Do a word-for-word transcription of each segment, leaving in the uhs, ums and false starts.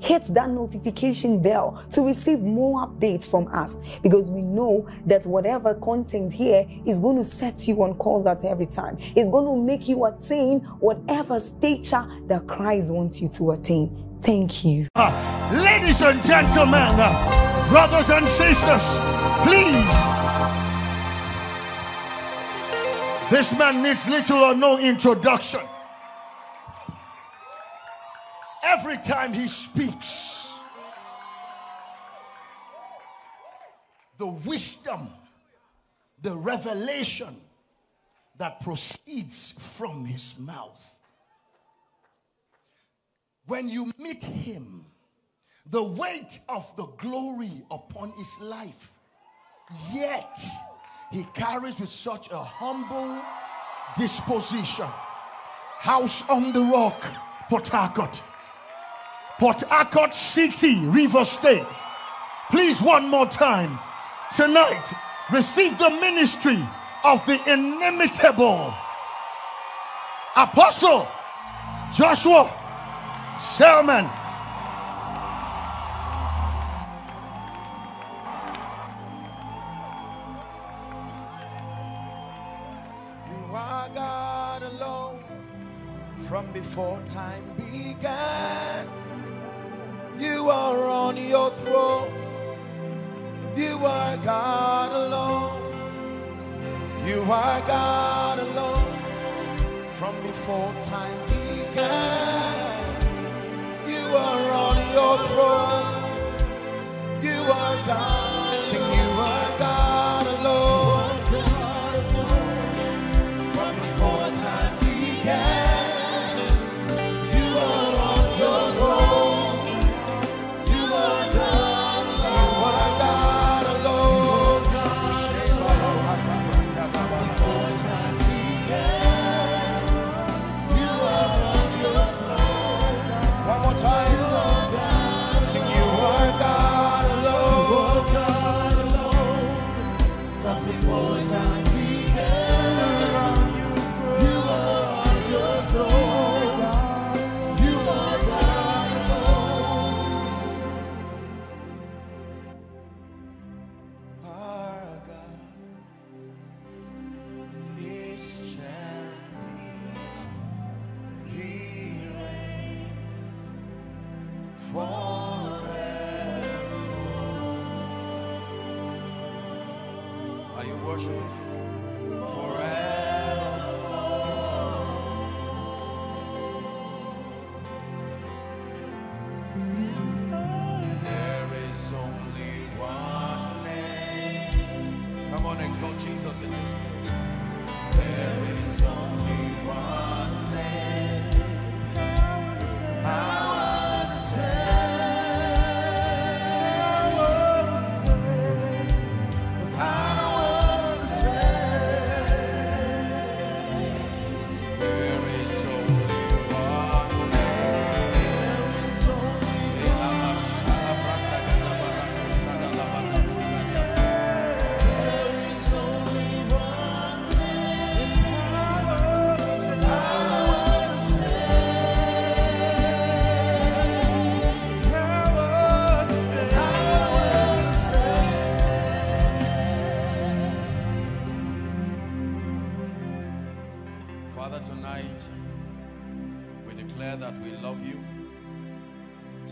Hit that notification bell to receive more updates from us, because we know that whatever content here is going to set you on course at every time. It's going to make you attain whatever stature that Christ wants you to attain. Thank you. Uh, ladies and gentlemen, uh, brothers and sisters, please. This man needs little or no introduction. Every time he speaks, the wisdom, the revelation that proceeds from his mouth. When you meet him, the weight of the glory upon his life, yet he carries with such a humble disposition. House on the Rock, Port Harcourt. Port Harcourt City, Rivers State. Please, one more time. Tonight, receive the ministry of the inimitable Apostle Joshua Selman. You are God alone from before time began. You are on your throne. You are God alone. You are God alone from before time began. You are on your throne. You are God. Sing, you are God alone from before time began.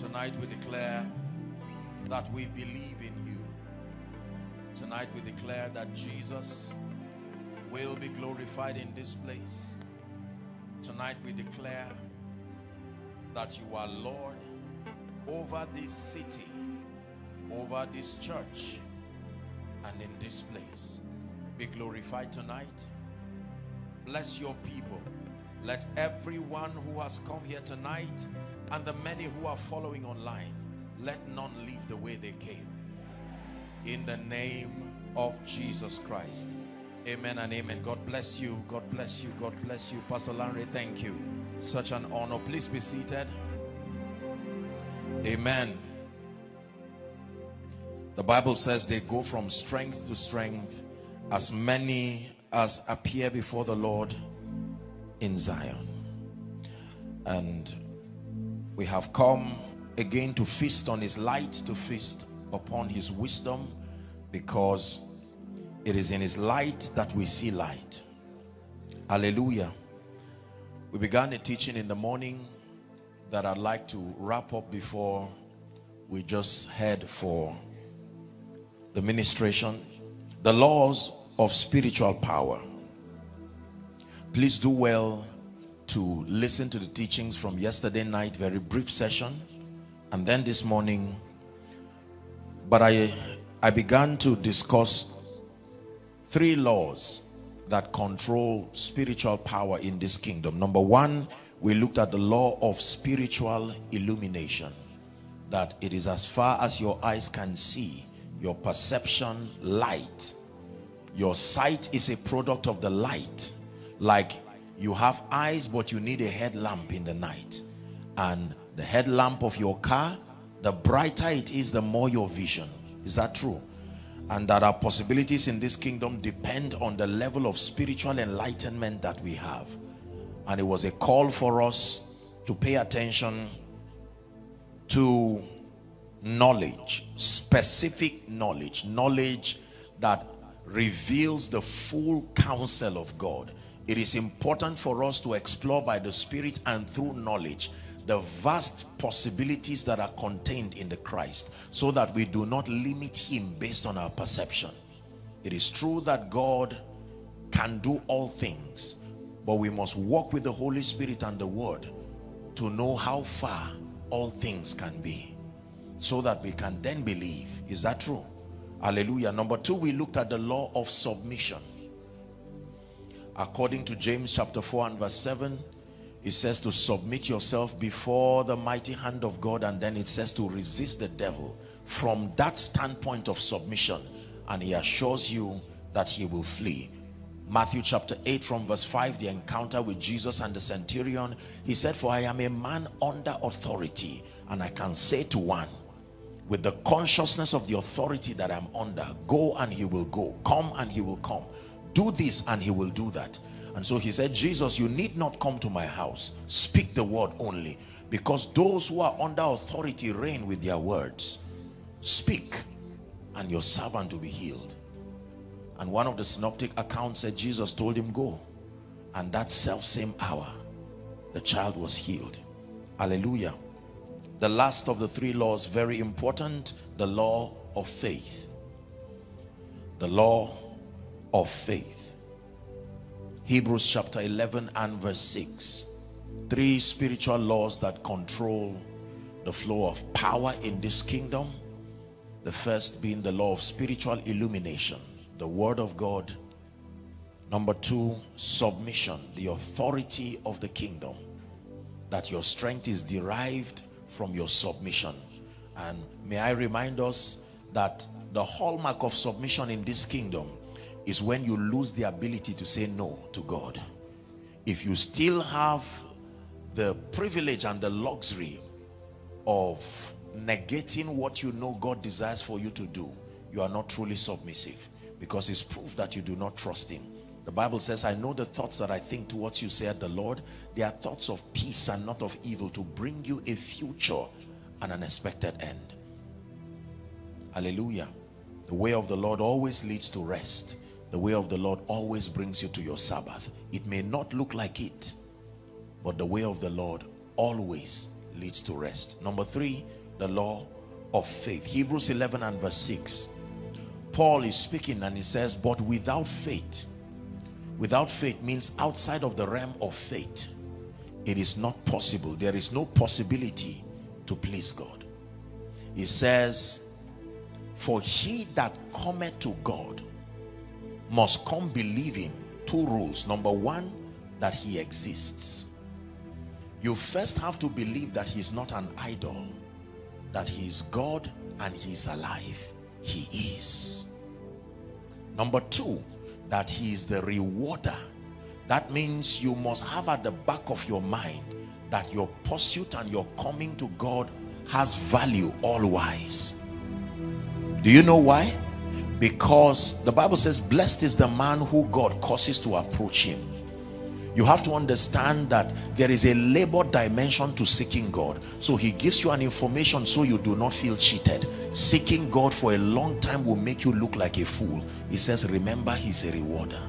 Tonight we declare that we believe in you. Tonight we declare that Jesus will be glorified in this place. Tonight we declare that you are Lord over this city, over this church, and in this place. Be glorified tonight. Bless your people. Let everyone who has come here tonight and the many who are following online, let none leave the way they came. In the name of Jesus Christ. Amen and amen. God bless you. God bless you. God bless you. Pastor Lanre, thank you. Such an honor. Please be seated. Amen. The Bible says they go from strength to strength, as many as appear before the Lord in Zion. And we have come again to feast on his light, to feast upon his wisdom, because it is in his light that we see light. Hallelujah. We began a teaching in the morning that I'd like to wrap up before we just head for the ministration. The laws of spiritual power. Please do well to listen to the teachings from yesterday night, very brief session, and then this morning. But I, I began to discuss three laws that control spiritual power in this kingdom. Number one, we looked at the law of spiritual illumination, that it is as far as your eyes can see, your perception, light. Your sight is a product of the light. Like you have eyes, but you need a headlamp in the night. And the headlamp of your car, the brighter it is, the more your vision. Is that true? And that our possibilities in this kingdom depend on the level of spiritual enlightenment that we have. And it was a call for us to pay attention to knowledge, specific knowledge, knowledge that reveals the full counsel of God. It is important for us to explore by the Spirit and through knowledge the vast possibilities that are contained in the Christ, so that we do not limit him based on our perception. It is true that God can do all things, but we must walk with the Holy Spirit and the Word to know how far all things can be, so that we can then believe. Is that true? Hallelujah. Number two, we looked at the law of submission. According to James chapter four and verse seven, it says to submit yourself before the mighty hand of God, and then it says to resist the devil. From that standpoint of submission, and he assures you that he will flee. Matthew chapter eight from verse five, the encounter with Jesus and the centurion. He said, for I am a man under authority, and I can say to one, with the consciousness of the authority that I'm under, go and he will go, come and he will come, do this and he will do that. And so he said, Jesus, you need not come to my house, speak the word only, because those who are under authority reign with their words. Speak and your servant will be healed. And one of the synoptic accounts said Jesus told him, go, and that selfsame hour the child was healed. Hallelujah. The last of the three laws, very important, the law of faith. The law of faith. Hebrews chapter eleven and verse six. Three spiritual laws that control the flow of power in this kingdom. The first being the law of spiritual illumination, the word of God. Number two, submission, the authority of the kingdom, that your strength is derived from your submission. And may I remind us that the hallmark of submission in this kingdom is when you lose the ability to say no to God. If you still have the privilege and the luxury of negating what you know God desires for you to do, you are not truly submissive, because it's proof that you do not trust him. The Bible says, I know the thoughts that I think towards you, said the Lord. They are thoughts of peace and not of evil, to bring you a future and an expected end. Hallelujah. The way of the Lord always leads to rest. The way of the Lord always brings you to your Sabbath. It may not look like it, but the way of the Lord always leads to rest. Number three, the law of faith. Hebrews eleven and verse six. Paul is speaking and he says, but without faith, without faith means outside of the realm of faith, it is not possible. There is no possibility to please God. He says, for he that cometh to God must come believing. Two rules. Number one, that he exists. You first have to believe that he's not an idol, that he is God and he's alive. He is. Number two, that he is the rewarder. That means you must have at the back of your mind that your pursuit and your coming to God has value all wise. Do you know why? Because the Bible says, blessed is the man who God causes to approach him. You have to understand that there is a labor dimension to seeking God. So he gives you an information so you do not feel cheated. Seeking God for a long time will make you look like a fool. He says, remember, he's a rewarder.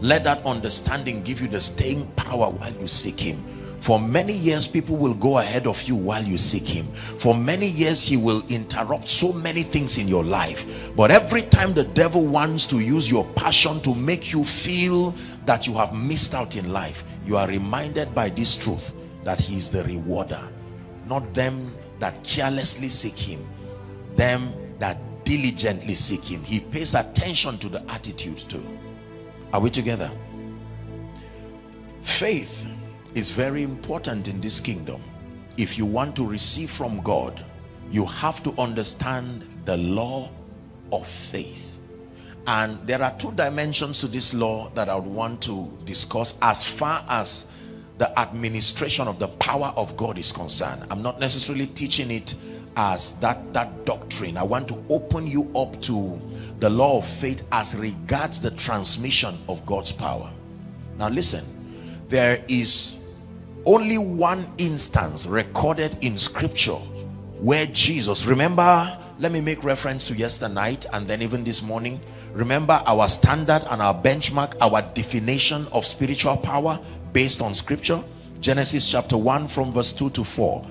Let that understanding give you the staying power while you seek him. For many years, people will go ahead of you while you seek him. For many years, he will interrupt so many things in your life. But every time the devil wants to use your passion to make you feel that you have missed out in life, you are reminded by this truth that he is the rewarder. Not them that carelessly seek him, them that diligently seek him. He pays attention to the attitude too. Are we together? Faith is very important in this kingdom. If you want to receive from God, you have to understand the law of faith. And there are two dimensions to this law that I would want to discuss as far as the administration of the power of God is concerned. I'm not necessarily teaching it as that that doctrine. I want to open you up to the law of faith as regards the transmission of God's power. Now listen, there is only one instance recorded in scripture where Jesus, remember, let me make reference to yesterday night and then even this morning, remember our standard and our benchmark, our definition of spiritual power based on scripture, Genesis chapter one from verse two to four,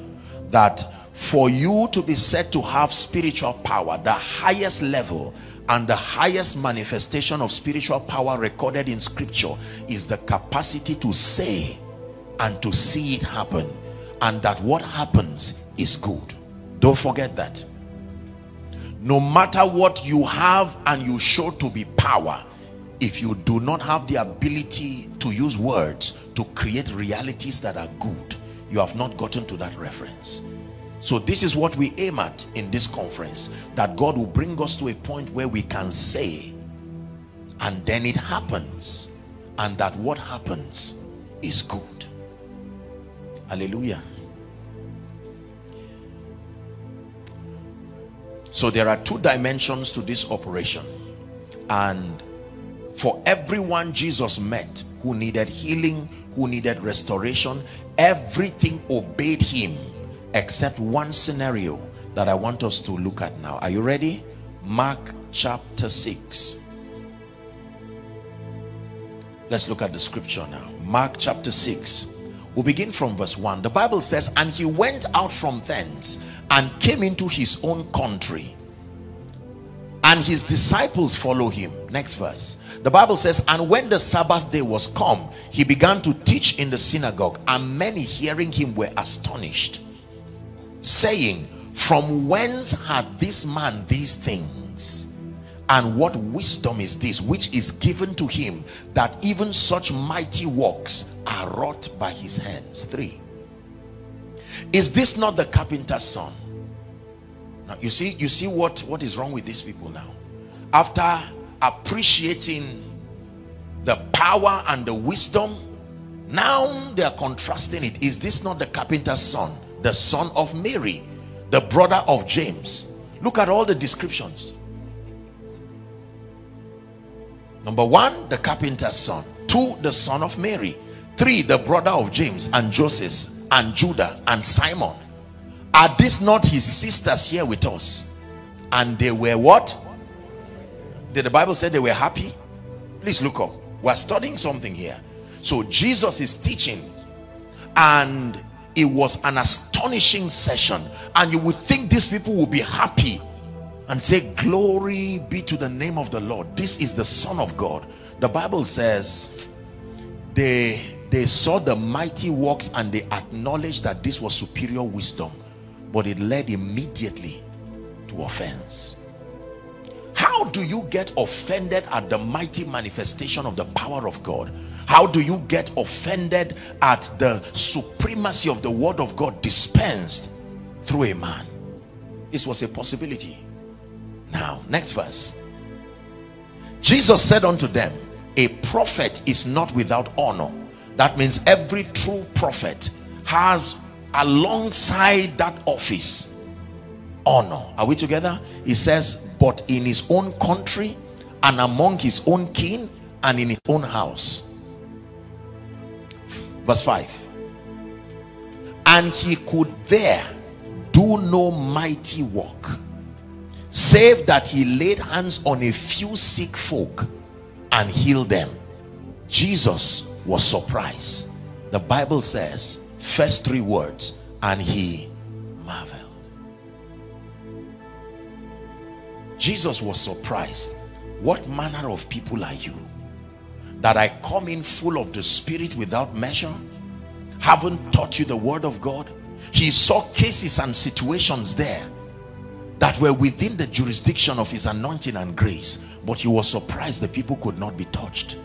that for you to be said to have spiritual power, the highest level and the highest manifestation of spiritual power recorded in scripture is the capacity to say and to see it happen, and that what happens is good. Don't forget that. No matter what you have and you show to be power, if you do not have the ability to use words to create realities that are good, you have not gotten to that reference. So this is what we aim at in this conference, that God will bring us to a point where we can say, and then it happens, and that what happens is good. Hallelujah. So there are two dimensions to this operation. And for everyone Jesus met who needed healing, who needed restoration, everything obeyed him. Except one scenario that I want us to look at now. Are you ready? Mark chapter six. Let's look at the scripture now. Mark chapter six. We'll begin from verse one. The Bible says, and he went out from thence and came into his own country, and his disciples follow him. Next verse. The Bible says, and when the Sabbath day was come, he began to teach in the synagogue, and many hearing him were astonished, saying, from whence hath this man these things? And what wisdom is this which is given to him, that even such mighty works are wrought by his hands? Three. Is this not the carpenter's son? Now you see, you see what what is wrong with these people now. After appreciating the power and the wisdom, now they are contrasting it. Is this not the carpenter's son, the son of Mary, the brother of James? Look at all the descriptions. Number one, the carpenter's son. Two, the son of Mary. Three, the brother of James and Joseph and Judah and Simon. Are these not his sisters here with us? And they were what? Did the Bible say they were happy? Please look up. We're studying something here. So Jesus is teaching, and It was an astonishing session, and you would think these people would be happy and say, glory be to the name of the Lord, this is the Son of God. The Bible says they they saw the mighty works and they acknowledged that this was superior wisdom, but it led immediately to offense. How do you get offended at the mighty manifestation of the power of God? How do you get offended at the supremacy of the word of God dispensed through a man? This was a possibility. Now, next verse. Jesus said unto them, a prophet is not without honor. That means every true prophet has alongside that office honor. Are we together? He says, but in his own country and among his own kin and in his own house. Verse five, and he could there do no mighty work, save that he laid hands on a few sick folk and healed them. Jesus was surprised. The Bible says, first three words, and he marveled. Jesus was surprised. What manner of people are you? That I come in full of the Spirit without measure, haven't taught you the word of God? He saw cases and situations there that were within the jurisdiction of his anointing and grace, but he was surprised the people could not be touched.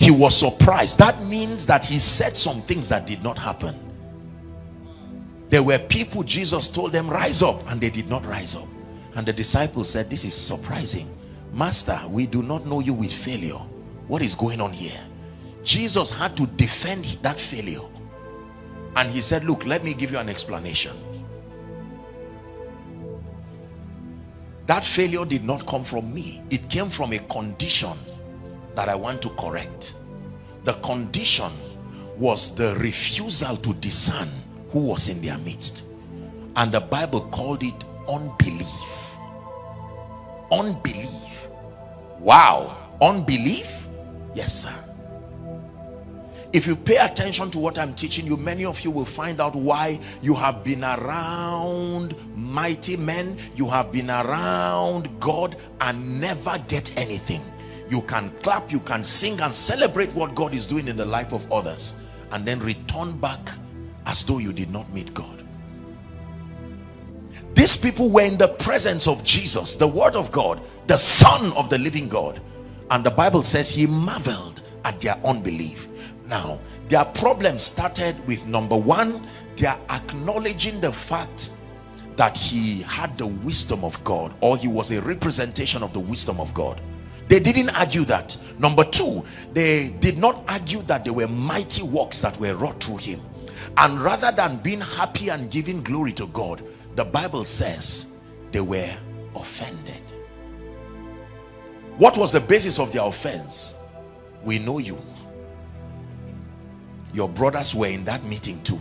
He was surprised. That means that he said some things that did not happen. There were people Jesus told them, rise up, and they did not rise up. And the disciples said, this is surprising. Master, we do not know you with failure. What is going on here? Jesus had to defend that failure. And he said, look, let me give you an explanation. That failure did not come from me. It came from a condition that I want to correct. The condition was the refusal to discern who was in their midst. And the Bible called it unbelief. Unbelief. Wow. Unbelief? Yes, sir. If you pay attention to what I'm teaching you, many of you will find out why you have been around mighty men, you have been around God and never get anything. You can clap, you can sing and celebrate what God is doing in the life of others, and then return back as though you did not meet God. These people were in the presence of Jesus, the Word of God, the Son of the living God, and the Bible says he marveled at their unbelief. Now, their problem started with, number one, they are acknowledging the fact that he had the wisdom of God, or he was a representation of the wisdom of God. They didn't argue that. Number two, they did not argue that there were mighty works that were wrought through him. And rather than being happy and giving glory to God, the Bible says they were offended. What was the basis of their offense? We know you. Your brothers were in that meeting too.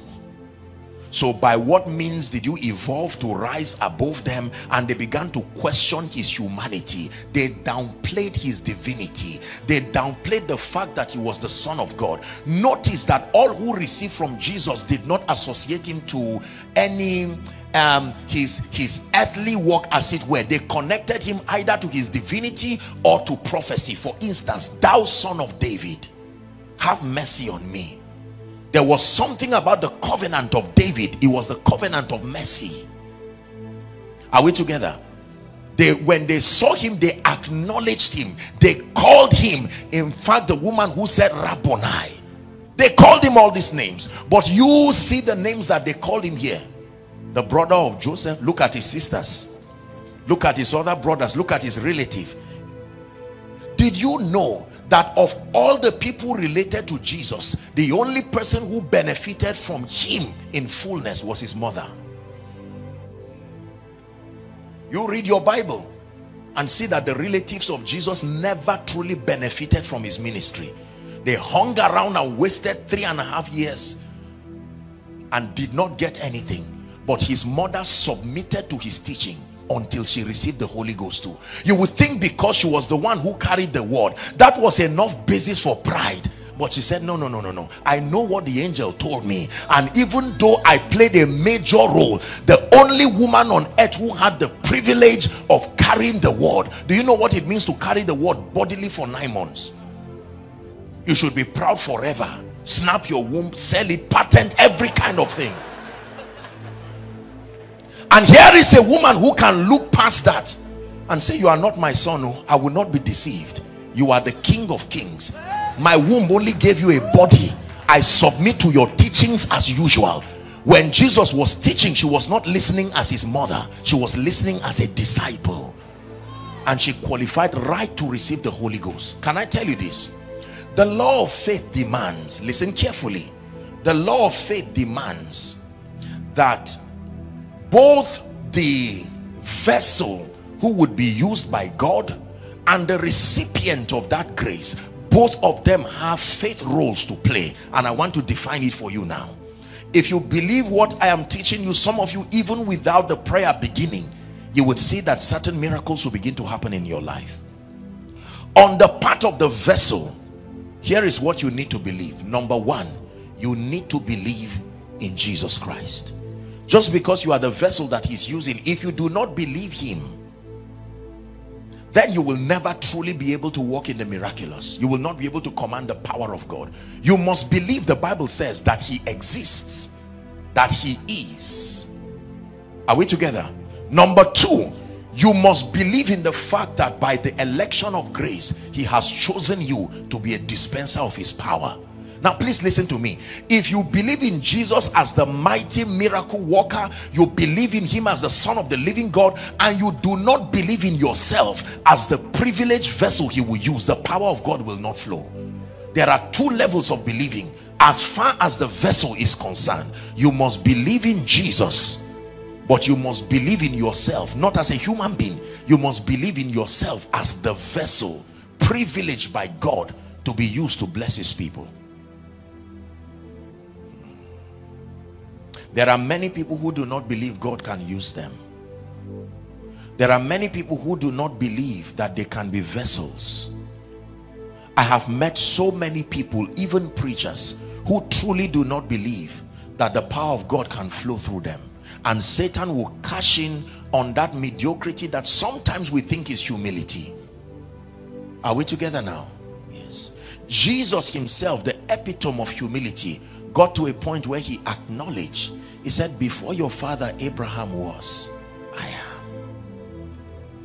So by what means did you evolve to rise above them? And they began to question his humanity. They downplayed his divinity. They downplayed the fact that he was the Son of God. Notice that all who received from Jesus did not associate him to any um his his earthly work, as it were. They connected him either to his divinity or to prophecy. For instance, thou son of David, have mercy on me. There was something about the covenant of David. It was the covenant of mercy. Are we together? They, when they saw him, they acknowledged him. They called him. In fact, the woman who said Rabboni, they called him all these names. But you see the names that they called him here. The brother of Joseph, look at his sisters. Look at his other brothers. Look at his relative. Did you know that of all the people related to Jesus, the only person who benefited from him in fullness was his mother? You read your Bible and see that the relatives of Jesus never truly benefited from his ministry. They hung around and wasted three and a half years and did not get anything. But his mother submitted to his teaching until she received the Holy Ghost too. You would think because she was the one who carried the word, that was enough basis for pride. But she said, no, no, no, no, no. I know what the angel told me. And even though I played a major role, the only woman on earth who had the privilege of carrying the word. Do you know what it means to carry the word bodily for nine months? You should be proud forever. Snap your womb, sell it, patent every kind of thing. And here is a woman who can look past that and say, you are not my son. No, I will not be deceived. You are the King of Kings. My womb only gave you a body. I submit to your teachings as usual. When Jesus was teaching, she was not listening as his mother. She was listening as a disciple. And she qualified right to receive the Holy Ghost. Can I tell you this? The law of faith demands, listen carefully, the law of faith demands that both the vessel who would be used by God and the recipient of that grace, both of them have faith roles to play. And I want to define it for you now. If you believe what I am teaching you, some of you, even without the prayer beginning, you would see that certain miracles will begin to happen in your life. On the part of the vessel, here is what you need to believe. Number one, you need to believe in Jesus Christ. Just because you are the vessel that he's using, if you do not believe him, then you will never truly be able to walk in the miraculous. You will not be able to command the power of God. You must believe the Bible says that he exists, that he is. Are we together? Number two, you must believe in the fact that by the election of grace, he has chosen you to be a dispenser of his power. Now, please listen to me. If you believe in Jesus as the mighty miracle worker, you believe in him as the Son of the living God, and you do not believe in yourself as the privileged vessel he will use, the power of God will not flow. There are two levels of believing. As far as the vessel is concerned, you must believe in Jesus, but you must believe in yourself, not as a human being. You must believe in yourself as the vessel privileged by God to be used to bless his people. There are many people who do not believe God can use them. There are many people who do not believe that they can be vessels. I have met so many people, even preachers, who truly do not believe that the power of God can flow through them. And Satan will cash in on that mediocrity that sometimes we think is humility. Are we together now? Yes. Jesus himself, the epitome of humility, got to a point where he acknowledged, he said, before your father Abraham was, I am.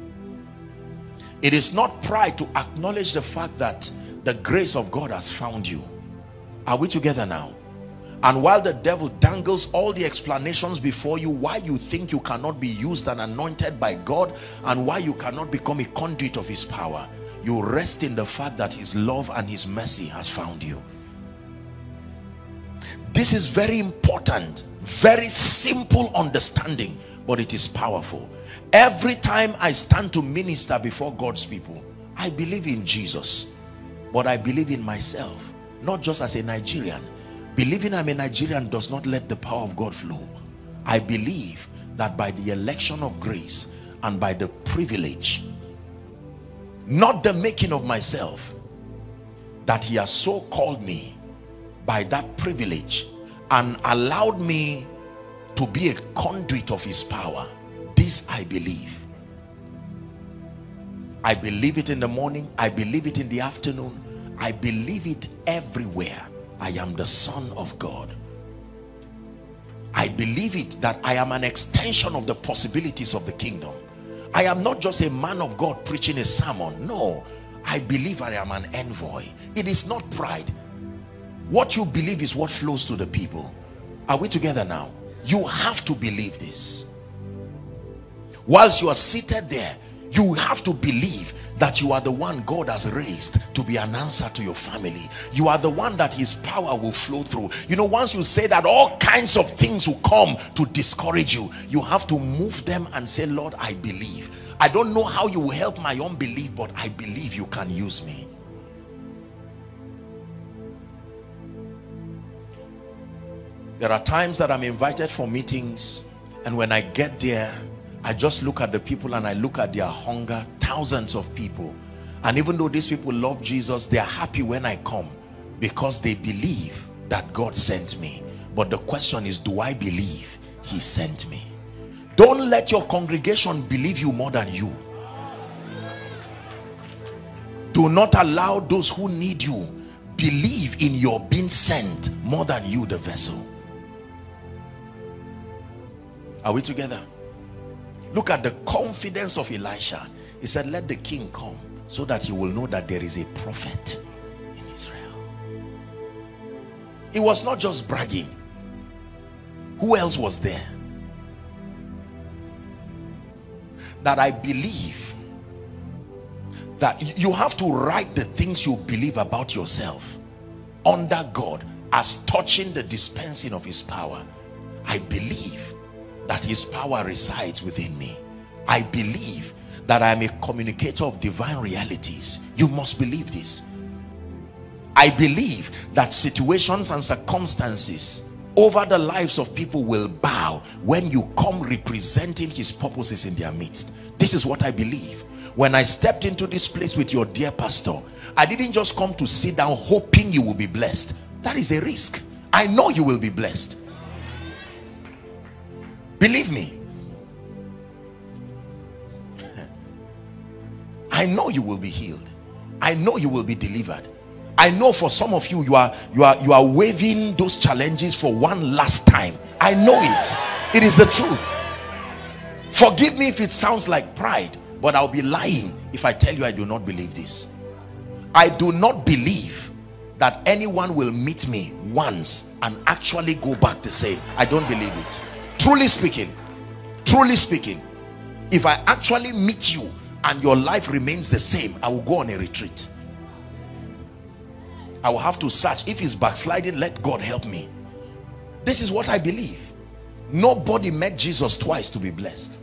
It is not pride to acknowledge the fact that the grace of God has found you. Are we together now? And while the devil dangles all the explanations before you why you think you cannot be used and anointed by God and why you cannot become a conduit of his power, you rest in the fact that his love and his mercy has found you. This is very important, very simple understanding, but it is powerful. Every time I stand to minister before God's people, I believe in Jesus, but I believe in myself, not just as a Nigerian. Believing I'm a Nigerian does not let the power of God flow. I believe that by the election of grace and by the privilege, not the making of myself, that he has so called me by that privilege and allowed me to be a conduit of his power. This I believe. I believe it in the morning. I believe it in the afternoon. I believe it everywhere. I am the Son of God. I believe it that I am an extension of the possibilities of the kingdom. I am not just a man of God preaching a sermon. No, I believe I am an envoy. It is not pride. What you believe is what flows to the people. Are we together now? You have to believe this. Whilst you are seated there, you have to believe that you are the one God has raised to be an answer to your family. You are the one that his power will flow through. You know, once you say that, all kinds of things will come to discourage you. You have to move them and say, Lord, I believe. I don't know how you will help my unbelief, but I believe you can use me. There are times that I'm invited for meetings, and when I get there, I just look at the people and I look at their hunger, thousands of people. And even though these people love Jesus, they are happy when I come. because they believe that God sent me. But the question is, do I believe he sent me? Don't let your congregation believe you more than you. Do not allow those who need you believe in your being sent more than you, the vessel. Are we together? Look at the confidence of Elisha. He said, let the king come so that he will know that there is a prophet in Israel. It was not just bragging. Who else was there? That I believe that you have to write the things you believe about yourself under God as touching the dispensing of his power. I believe that his power resides within me. I believe that I am a communicator of divine realities. You must believe this. I believe that situations and circumstances over the lives of people will bow when you come representing his purposes in their midst. This is what I believe. When I stepped into this place with your dear pastor, I didn't just come to sit down hoping you will be blessed. That is a risk. I know you will be blessed. Believe me. I know you will be healed. I know you will be delivered. I know for some of you, you are you are you are waiving those challenges for one last time. I know it. It is the truth. Forgive me if it sounds like pride, but I'll be lying if I tell you I do not believe this. I do not believe that anyone will meet me once and actually go back to say, I don't believe it. Truly speaking, truly speaking, if I actually meet you and your life remains the same, I will go on a retreat. I will have to search. If it's backsliding, let God help me. This is what I believe. Nobody met Jesus twice to be blessed.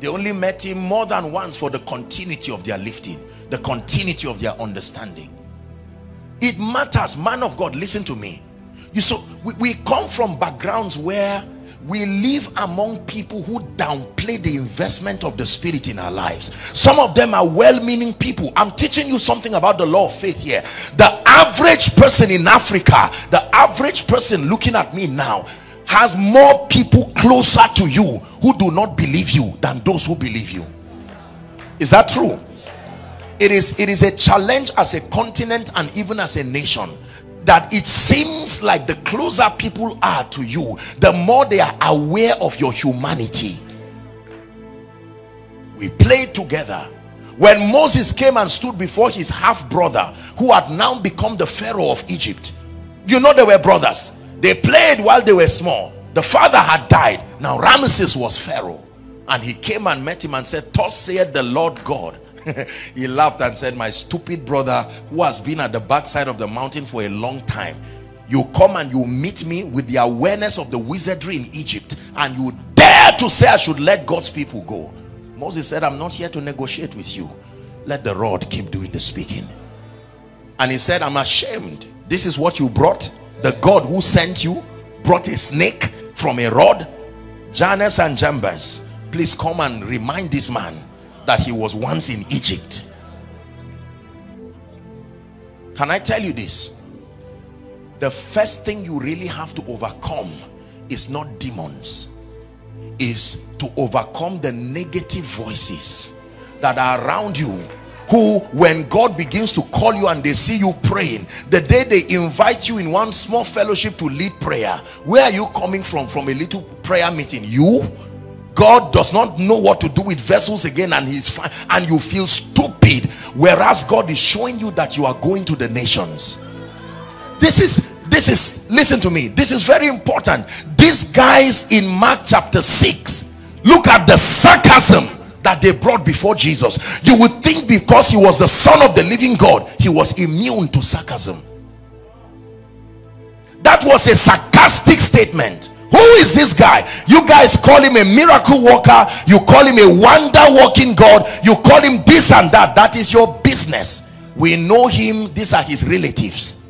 They only met him more than once for the continuity of their lifting, the continuity of their understanding. It matters, man of God, listen to me. You so we, we come from backgrounds where we live among people who downplay the investment of the Spirit in our lives. Some of them are well-meaning people. I'm teaching you something about the law of faith here. The average person in Africa, the average person looking at me now, has more people closer to you who do not believe you than those who believe you. Is that true? It is, it is a challenge as a continent and even as a nation, that it seems like the closer people are to you, the more they are aware of your humanity. We played together. When Moses came and stood before his half-brother, who had now become the Pharaoh of Egypt, you know they were brothers. They played while they were small. The father had died. Now Ramesses was Pharaoh. And he came and met him and said, thus saith the Lord God. He laughed and said, my stupid brother who has been at the backside of the mountain for a long time, you come and you meet me with the awareness of the wizardry in Egypt, and you dare to say I should let God's people go. Moses said, I'm not here to negotiate with you. Let the rod keep doing the speaking. And he said, I'm ashamed. This is what you brought. The God who sent you brought a snake from a rod. Jannes and Jambres, please come and remind this man that he was once in Egypt. Can I tell you this? The first thing you really have to overcome is not demons, is to overcome the negative voices that are around you, who when God begins to call you and they see you praying, the day they invite you in one small fellowship to lead prayer, where are you coming from? From a little prayer meeting? You? God does not know what to do with vessels again, and he's fine, and you feel stupid, whereas God is showing you that you are going to the nations. This is, this is, listen to me, this is very important. These guys in Mark chapter six, look at the sarcasm that they brought before Jesus. You would think because he was the Son of the living God, he was immune to sarcasm. That was a sarcastic statement. Who is this guy? You guys call him a miracle worker. You call him a wonder working God. You call him this and that. That is your business. We know him. These are his relatives.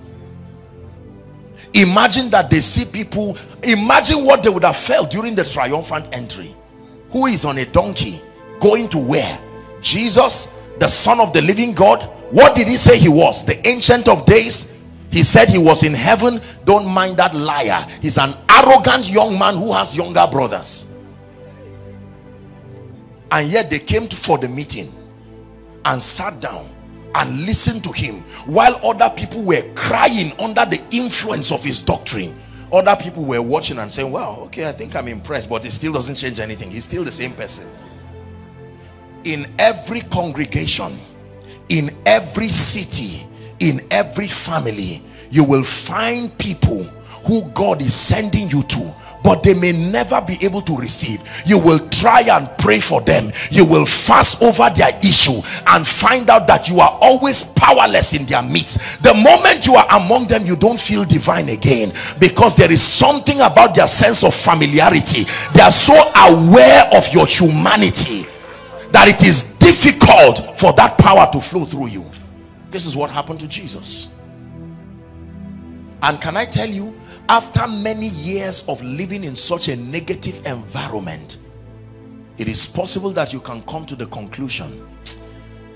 Imagine that they see people. Imagine what they would have felt during the triumphant entry. Who is on a donkey going to where? Jesus, the Son of the living God. What did he say he was? The Ancient of Days. He said he was in heaven. Don't mind that liar. He's an arrogant young man who has younger brothers. And yet they came for the meeting and sat down and listened to him, while other people were crying under the influence of his doctrine. Other people were watching and saying, wow, okay, I think I'm impressed, but it still doesn't change anything. He's still the same person. In every congregation, in every city, in every family, you will find people who God is sending you to, but they may never be able to receive. You will try and pray for them. You will fast over their issue and find out that you are always powerless in their midst. The moment you are among them, you don't feel divine again, because there is something about their sense of familiarity. They are so aware of your humanity that it is difficult for that power to flow through you. This is what happened to Jesus. And can I tell you, after many years of living in such a negative environment, it is possible that you can come to the conclusion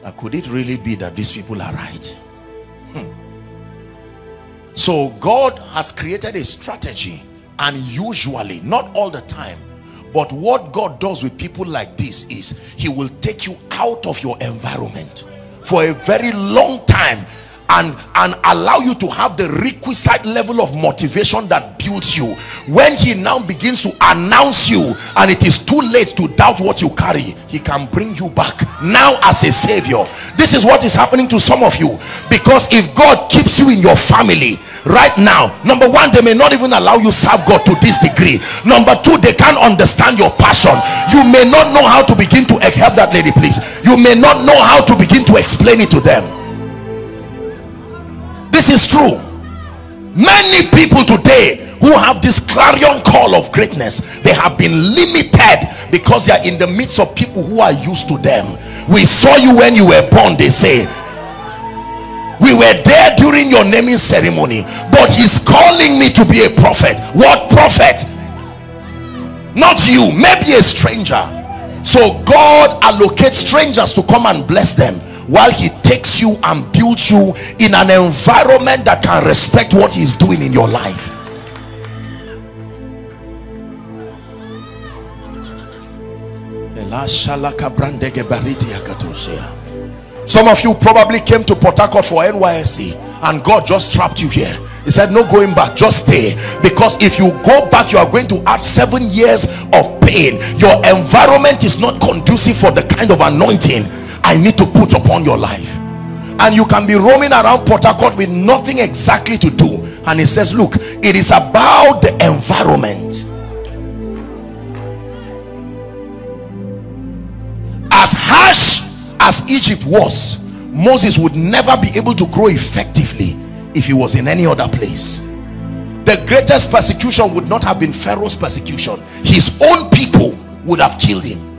that could it really be that these people are right? Hmm. So God has created a strategy, and usually, not all the time, but what God does with people like this is he will take you out of your environment for a very long time And, and allow you to have the requisite level of motivation that builds you. When he now begins to announce you and it is too late to doubt what you carry, he can bring you back now as a savior. This is what is happening to some of you, because if God keeps you in your family right now, number one, they may not even allow you to serve God to this degree. Number two, they can't understand your passion. You may not know how to begin to help that lady, please. You may not know how to begin to explain it to them. This is true. Many people today who have this clarion call of greatness, they have been limited because they are in the midst of people who are used to them. We saw you when you were born, they say. We were there during your naming ceremony, but he's calling me to be a prophet. What prophet? Not you, maybe a stranger. So God allocates strangers to come and bless them, while he takes you and builds you in an environment that can respect what he's doing in your life. Some of you probably came to Port Harcourt for N Y S C and God just trapped you here. He said, no going back, just stay. Because if you go back, you are going to add seven years of pain. Your environment is not conducive for the kind of anointing I need to put upon your life. And you can be roaming around Port Harcourt with nothing exactly to do. And he says, look, it is about the environment. As harsh as Egypt was, Moses would never be able to grow effectively if he was in any other place. The greatest persecution would not have been Pharaoh's persecution. His own people would have killed him.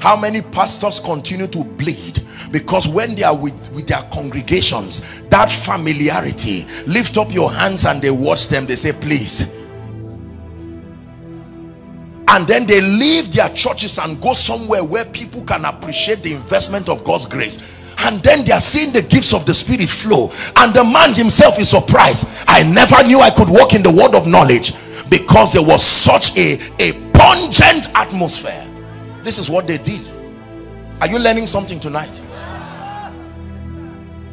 How many pastors continue to bleed because when they are with, with their congregations, that familiarity, lift up your hands and they watch them, they say, please. And then they leave their churches and go somewhere where people can appreciate the investment of God's grace. And then they are seeing the gifts of the Spirit flow. And the man himself is surprised. I never knew I could walk in the word of knowledge, because there was such a, a pungent atmosphere. This is what they did. Are you learning something tonight? Yeah.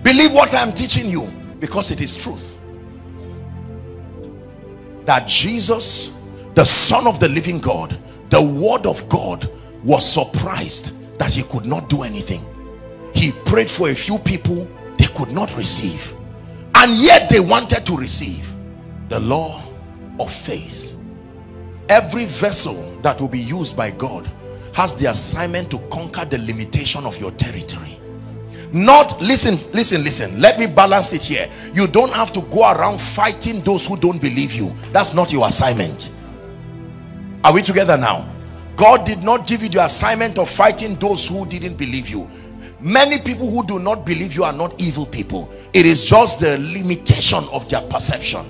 Believe what I'm teaching you, because it is truth. That Jesus, the Son of the living God, the Word of God, was surprised that he could not do anything. He prayed for a few people, they could not receive. And yet they wanted to receive the law of faith. Every vessel that will be used by God has the assignment to conquer the limitation of your territory. Not, listen, listen, listen. Let me balance it here. You don't have to go around fighting those who don't believe you. That's not your assignment. Are we together now? God did not give you the assignment of fighting those who didn't believe you. Many people who do not believe you are not evil people. It is just the limitation of their perception.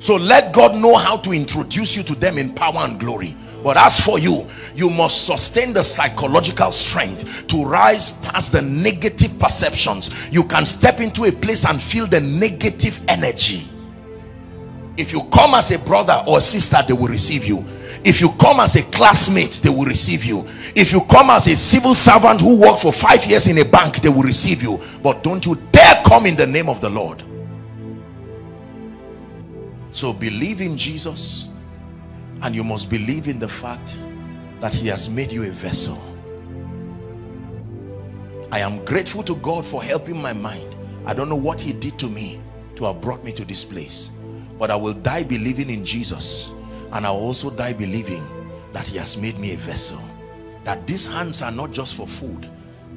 So let God know how to introduce you to them in power and glory. But as for you, you must sustain the psychological strength to rise past the negative perceptions. You can step into a place and feel the negative energy. If you come as a brother or a sister, they will receive you. If you come as a classmate, they will receive you. If you come as a civil servant who worked for five years in a bank, they will receive you. But don't you dare come in the name of the Lord. So believe in Jesus, and you must believe in the fact that he has made you a vessel. I am grateful to God for helping my mind. I don't know what he did to me to have brought me to this place, but I will die believing in Jesus, and I will also die believing that he has made me a vessel, that these hands are not just for food,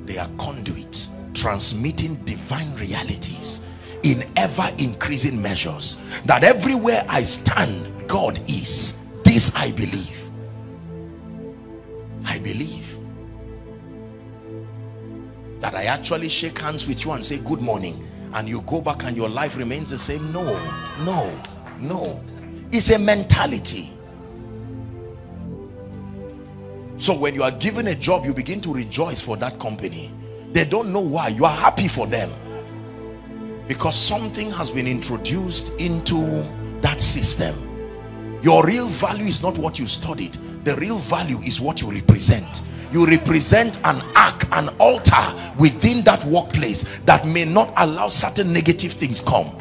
they are conduits transmitting divine realities in ever increasing measures, that everywhere I stand, God is. This I believe. I believe that I actually shake hands with you and say good morning, and you go back and your life remains the same. No, no, no. It's a mentality. So when you are given a job, you begin to rejoice for that company. They don't know why. You are happy for them, because something has been introduced into that system. Your real value is not what you studied. The real value is what you represent. You represent an ark, an altar within that workplace that may not allow certain negative things come.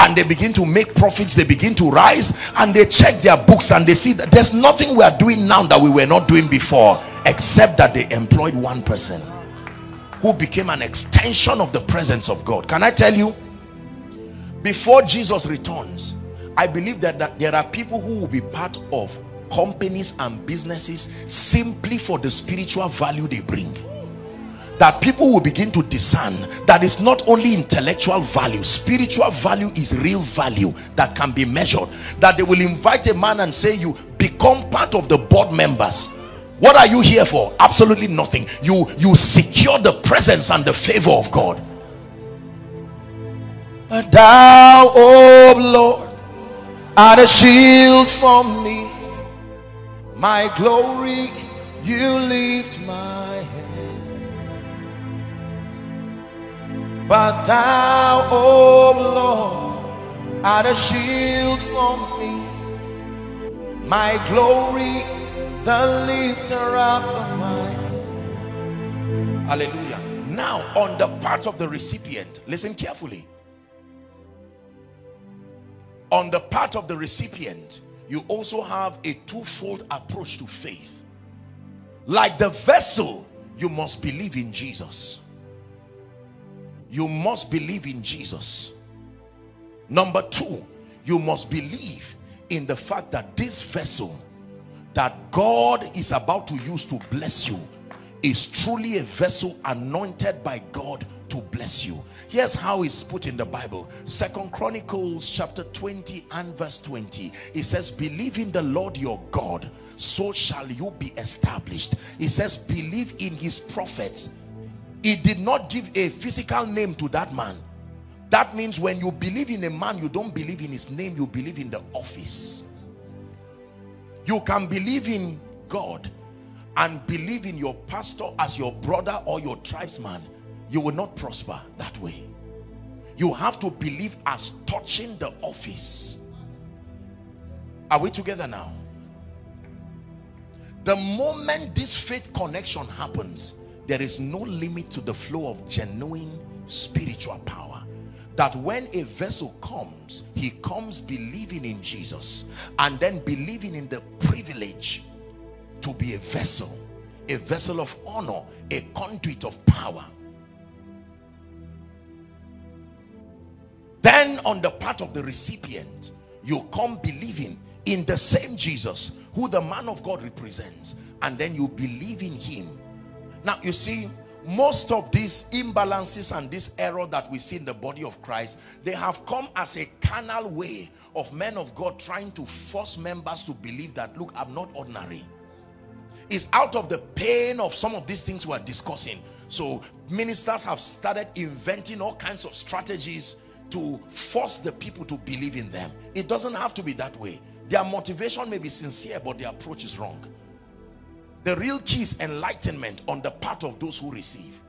And they begin to make profits, they begin to rise, and they check their books and they see that there's nothing we are doing now that we were not doing before, except that they employed one person who became an extension of the presence of God. Can I tell you, before Jesus returns, I believe that, that there are people who will be part of companies and businesses simply for the spiritual value they bring. That people will begin to discern that it's not only intellectual value, spiritual value is real value that can be measured. That they will invite a man and say, you become part of the board members. What are you here for? Absolutely nothing. You, you secure the presence and the favor of God. But thou, O Lord, art a shield for me. My glory, you lift my head. But thou, O Lord, art a shield for me. My glory, the lifter up of my head. Hallelujah. Now, on the part of the recipient, listen carefully. On the part of the recipient, you also have a twofold approach to faith. Like the vessel, you must believe in Jesus. You must believe in Jesus. Number two, you must believe in the fact that this vessel that God is about to use to bless you is truly a vessel anointed by God to bless you. Here's how it's put in the Bible. Second Chronicles chapter twenty and verse twenty. It says, believe in the Lord your God, so shall you be established. It says, believe in his prophets. It did not give a physical name to that man. That means when you believe in a man, you don't believe in his name, you believe in the office. You can believe in God and believe in your pastor as your brother or your tribesman. You will not prosper that way. You have to believe as touching the office. Are we together now? The moment this faith connection happens, there is no limit to the flow of genuine spiritual power. That when a vessel comes, he comes believing in Jesus, and then believing in the privilege to be a vessel, a vessel of honor, a conduit of power. Then on the part of the recipient, you come believing in the same Jesus who the man of God represents, and then you believe in him. Now you see, most of these imbalances and this error that we see in the body of Christ, they have come as a carnal way of men of God trying to force members to believe that, look, I'm not ordinary. It's out of the pain of some of these things we are discussing. So ministers have started inventing all kinds of strategies to force the people to believe in them. It doesn't have to be that way. Their motivation may be sincere, but the approach is wrong. The real key is enlightenment on the part of those who receive.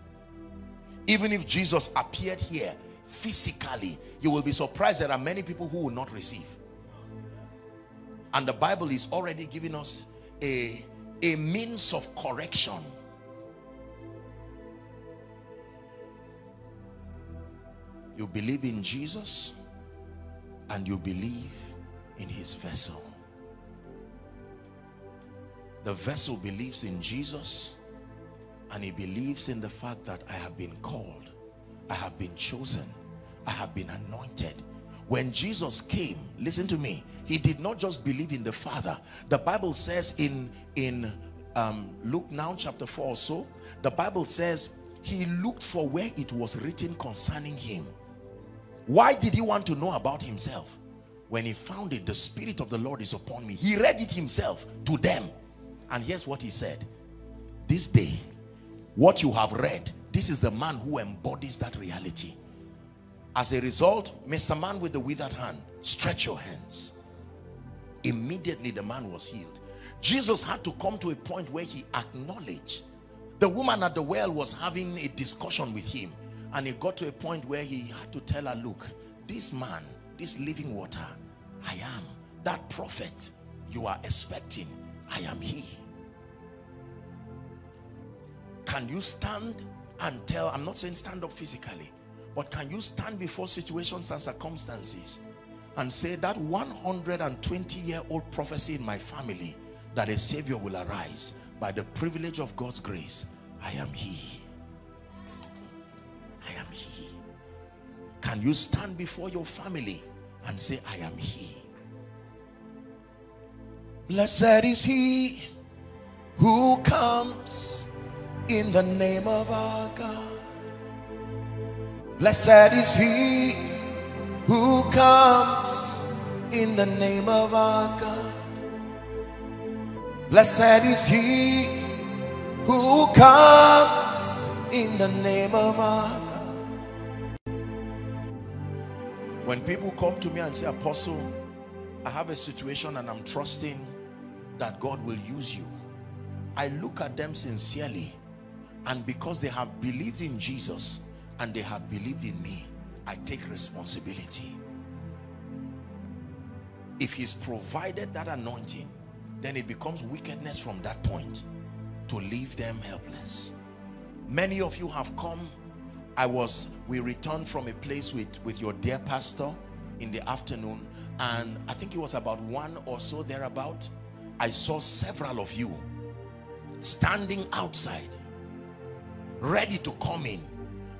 Even if Jesus appeared here physically, you will be surprised there are many people who will not receive. And the Bible is already giving us a, a means of correction. You believe in Jesus and you believe in his vessel. The vessel believes in Jesus and he believes in the fact that I have been called, I have been chosen, I have been anointed. When Jesus came, listen to me, he did not just believe in the Father. The Bible says in, in um, Luke now chapter four or so, the Bible says he looked for where it was written concerning him. Why did he want to know about himself? When he found it, the Spirit of the Lord is upon me. He read it himself to them. And here's what he said. This day, what you have read, this is the man who embodies that reality. As a result, Mister Man with the withered hand, stretch your hands. Immediately the man was healed. Jesus had to come to a point where he acknowledged. The woman at the well was having a discussion with him. And it got to a point where he had to tell her, look, this man, this living water, I am that prophet you are expecting. I am he. Can you stand and tell? I'm not saying stand up physically, but can you stand before situations and circumstances and say that one hundred twenty year old prophecy in my family that a savior will arise by the privilege of God's grace? I am he. I am he. Can you stand before your family and say, I am he? Blessed is he who comes in the name of our God. Blessed is he who comes in the name of our God. Blessed is he who comes in the name of our God. When people come to me and say, Apostle, I have a situation and I'm trusting that God will use you, I look at them sincerely, and because they have believed in Jesus and they have believed in me, I take responsibility. If he's provided that anointing, then it becomes wickedness from that point to leave them helpless. Many of you have come. I was, we returned from a place with, with your dear pastor in the afternoon, and I think it was about one or so thereabout. I saw several of you standing outside, ready to come in,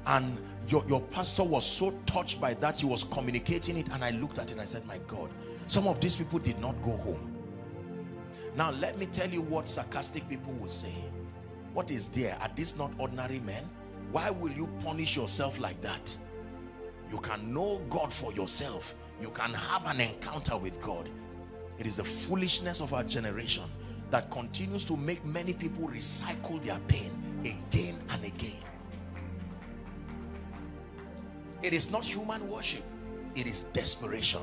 and your, your pastor was so touched by that, he was communicating it, and I looked at it and I said, my God, some of these people did not go home. Now let me tell you what sarcastic people will say. What is there? Are these not ordinary men? Why will you punish yourself like that? You can know God for yourself. You can have an encounter with God. It is the foolishness of our generation that continues to make many people recycle their pain again and again. It is not human worship. It is desperation.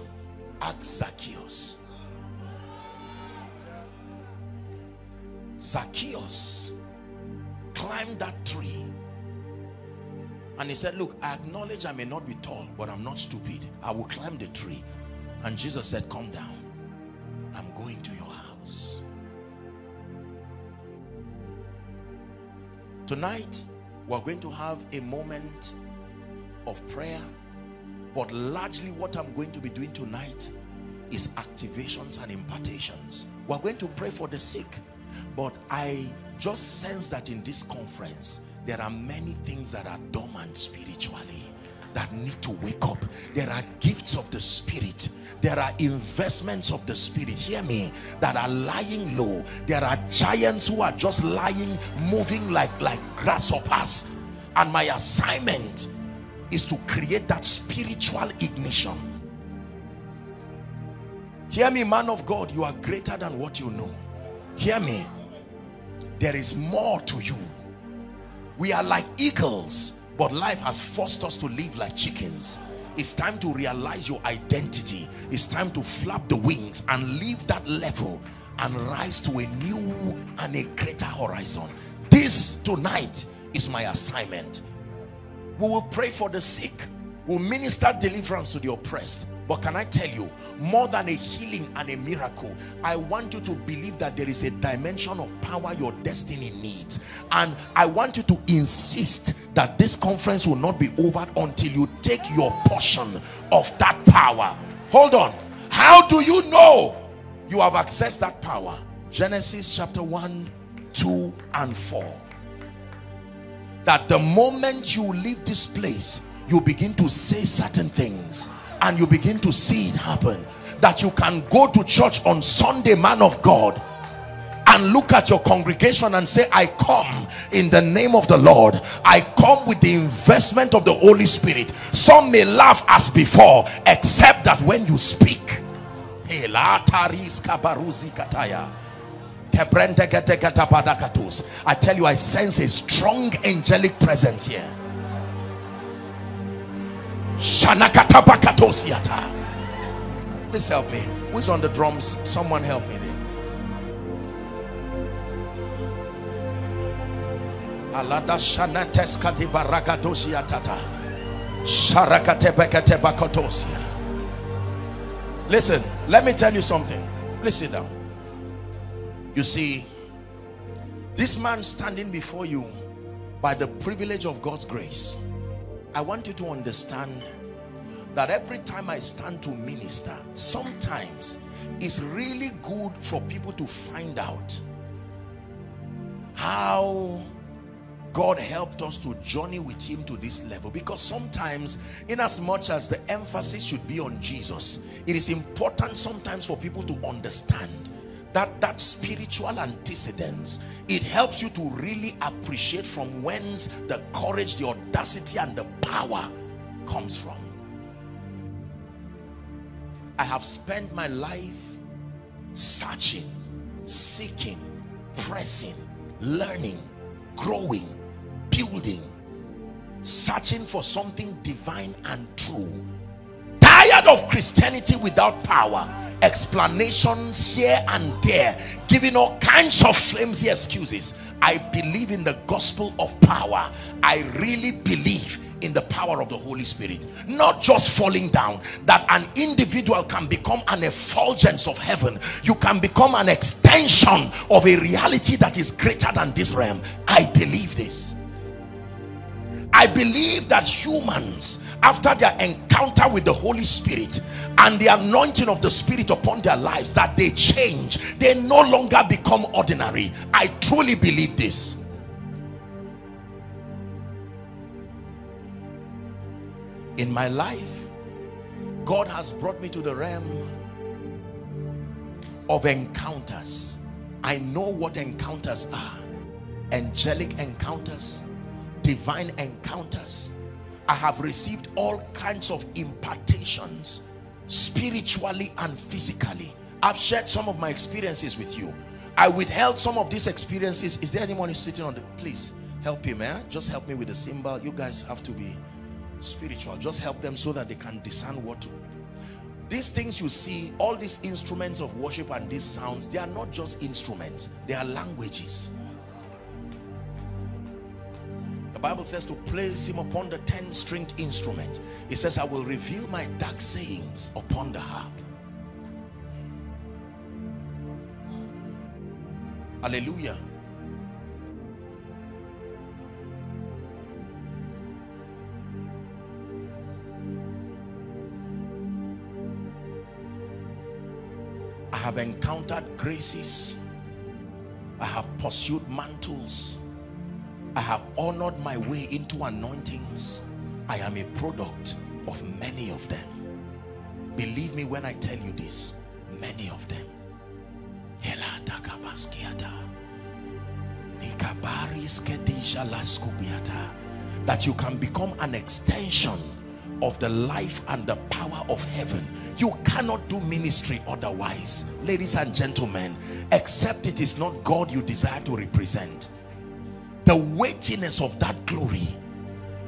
Ask Zacchaeus. Zacchaeus climbed that tree. And he said, look, I acknowledge I may not be tall, but I'm not stupid. I will climb the tree. And Jesus said, come down. I'm going to your house. Tonight, we're going to have a moment of prayer. But largely what I'm going to be doing tonight is activations and impartations. We're going to pray for the sick. But I just sense that in this conference, there are many things that are dormant spiritually that need to wake up. There are gifts of the Spirit. There are investments of the Spirit, hear me, that are lying low. There are giants who are just lying, moving like, like grasshoppers. And my assignment is to create that spiritual ignition. Hear me, man of God, you are greater than what you know. Hear me, there is more to you. We are like eagles, but life has forced us to live like chickens. It's time to realize your identity. It's time to flap the wings and leave that level and rise to a new and a greater horizon. This tonight is my assignment. We will pray for the sick. We'll minister deliverance to the oppressed. But can I tell you, more than a healing and a miracle, I want you to believe that there is a dimension of power your destiny needs. And I want you to insist that this conference will not be over until you take your portion of that power. Hold on. How do you know you have accessed that power? Genesis chapter one, two, and four. That the moment you leave this place, you begin to say certain things. And you begin to see it happen. That you can go to church on Sunday, man of God, and look at your congregation and say, I come in the name of the Lord. I come with the investment of the Holy Spirit. Some may laugh as before, except that when you speak, I tell you, I sense a strong angelic presence here. Please help me. Who's on the drums? Someone help me there. Listen, let me tell you something. Please sit down. You see, this man standing before you, by the privilege of God's grace, I want you to understand that every time I stand to minister, sometimes it's really good for people to find out how God helped us to journey with him to this level. Because sometimes, in as much as the emphasis should be on Jesus, it is important sometimes for people to understand that that spiritual antecedents, it helps you to really appreciate from whence the courage, the audacity, and the power comes from. I have spent my life searching, seeking, pressing, learning, growing, building, searching for something divine and true. Tired of Christianity without power, explanations here and there, giving all kinds of flimsy excuses. I believe in the gospel of power. I really believe in the power of the Holy Spirit. Not just falling down, that an individual can become an effulgence of heaven. You can become an extension of a reality that is greater than this realm. I believe this. I believe that humans, after their encounter with the Holy Spirit and the anointing of the Spirit upon their lives, that they change. They no longer become ordinary. I truly believe this. In my life, God has brought me to the realm of encounters. I know what encounters are. Angelic encounters, divine encounters. I have received all kinds of impartations, spiritually and physically. I've shared some of my experiences with you. I withheld some of these experiences. Is there anyone who's sitting on the... Please help him, eh? Just help me with the symbol. You guys have to be spiritual. Just help them so that they can discern what to do. These things you see, all these instruments of worship and these sounds, they are not just instruments. They are languages. The Bible says to place him upon the ten-stringed instrument. It says, I will reveal my dark sayings upon the harp. Hallelujah. I have encountered graces. I have pursued mantles. I have honored my way into anointings. I am a product of many of them. Believe me when I tell you this, many of them. That you can become an extension of the life and the power of heaven. You cannot do ministry otherwise. Ladies and gentlemen, except it is not God you desire to represent. The weightiness of that glory,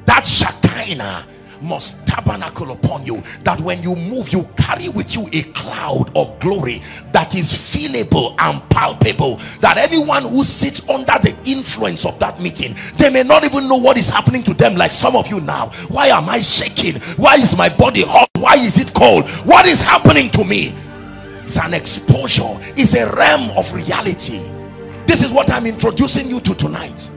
that Shekinah, must tabernacle upon you, that when you move, you carry with you a cloud of glory that is feelable and palpable, that anyone who sits under the influence of that meeting, they may not even know what is happening to them, like some of you now. Why am I shaking? Why is my body hot? Why is it cold? What is happening to me? It's an exposure. It's a realm of reality. This is what I'm introducing you to tonight.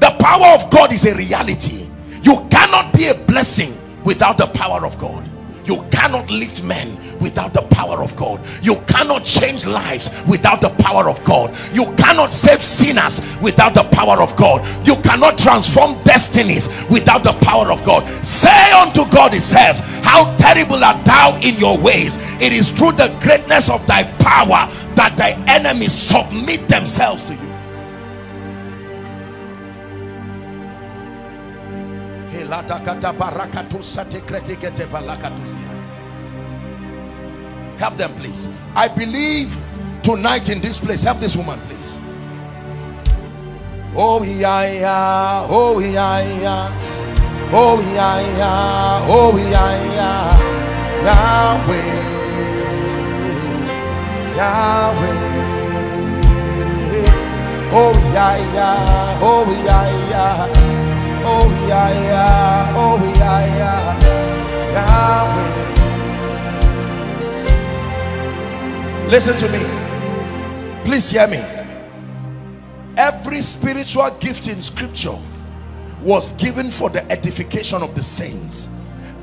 The power of God is a reality. You cannot be a blessing without the power of God. You cannot lift men without the power of God. You cannot change lives without the power of God. You cannot save sinners without the power of God. You cannot transform destinies without the power of God. Say unto God, it says, how terrible art thou in your ways. It is through the greatness of thy power that thy enemies submit themselves to you. Help them, please. I believe tonight in this place, help this woman, please. Oh yeah, yeah. Oh yeah, yeah. Oh yeah, yeah. Oh yeah, yeah. Yahweh, Yahweh. Oh yeah, yeah. Oh yeah, yeah. Oh yeah, yeah, oh yeah, yeah, Yahweh. Listen to me, please hear me. Every spiritual gift in scripture was given for the edification of the saints.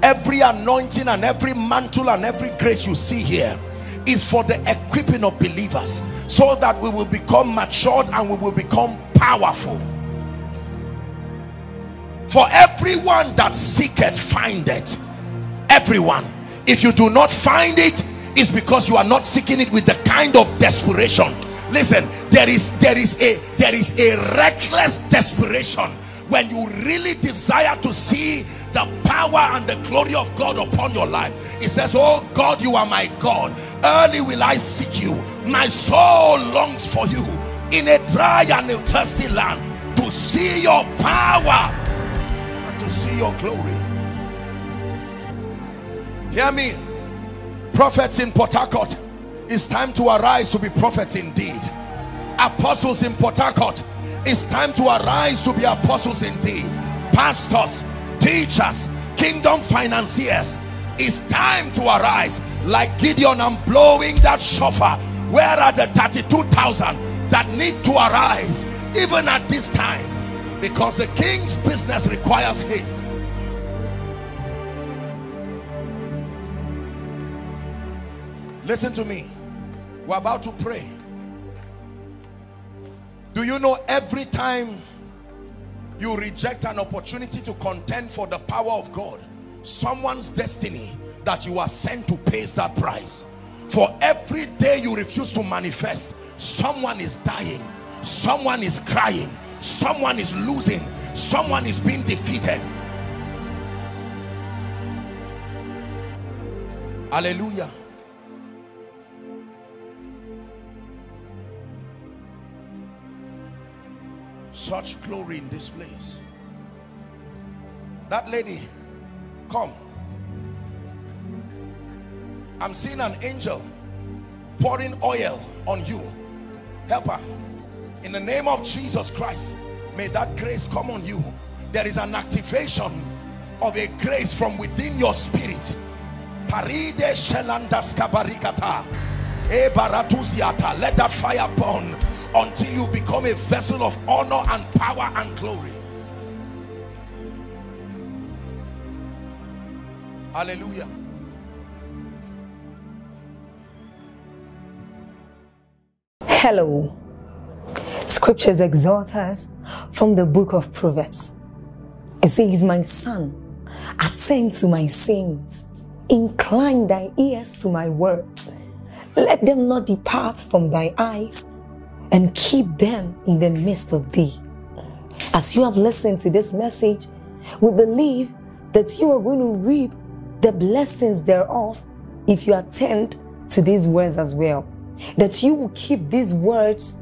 Every anointing and every mantle and every grace you see here is for the equipping of believers, so that we will become matured and we will become powerful. For everyone that seeketh findeth. Everyone. If you do not find it, it's because you are not seeking it with the kind of desperation. Listen, there is there is a there is a reckless desperation when you really desire to see the power and the glory of God upon your life. It says, oh God, you are my God. Early will I seek you. My soul longs for you in a dry and a thirsty land, to see your power, to see your glory. Hear me, prophets in Port Harcourt, it's time to arise to be prophets indeed. Apostles in Port Harcourt, it's time to arise to be apostles indeed. Pastors, teachers, kingdom financiers, it's time to arise. Like Gideon, I'm blowing that shofar. Where are the thirty-two thousand that need to arise even at this time? Because the king's business requires haste. Listen to me. We're about to pray. Do you know every time you reject an opportunity to contend for the power of God, someone's destiny that you are sent to pays that price? For every day you refuse to manifest, someone is dying, someone is crying, someone is losing, someone is being defeated. Hallelujah. Such glory in this place. That lady, come. I'm seeing an angel pouring oil on you. Help her. In the name of Jesus Christ, may that grace come on you. There is an activation of a grace from within your spirit. Let that fire burn until you become a vessel of honor and power and glory. Hallelujah. Hello. Scriptures exhort us from the book of Proverbs. It says, my son, attend to my sayings, incline thy ears to my words, let them not depart from thy eyes, and keep them in the midst of thee. As you have listened to this message, we believe that you are going to reap the blessings thereof if you attend to these words as well, that you will keep these words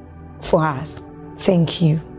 for us. Thank you.